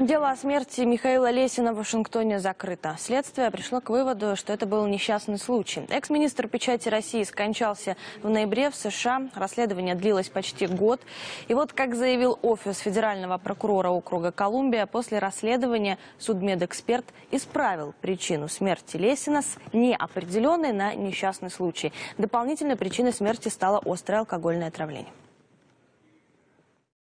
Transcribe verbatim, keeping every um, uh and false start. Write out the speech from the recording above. Дело о смерти Михаила Лесина в Вашингтоне закрыто. Следствие пришло к выводу, что это был несчастный случай. Экс-министр печати России скончался в ноябре в США. Расследование длилось почти год. И вот, как заявил офис федерального прокурора округа Колумбия, после расследования судмедэксперт исправил причину смерти Лесина с неопределенной на несчастный случай. Дополнительной причиной смерти стало острое алкогольное отравление.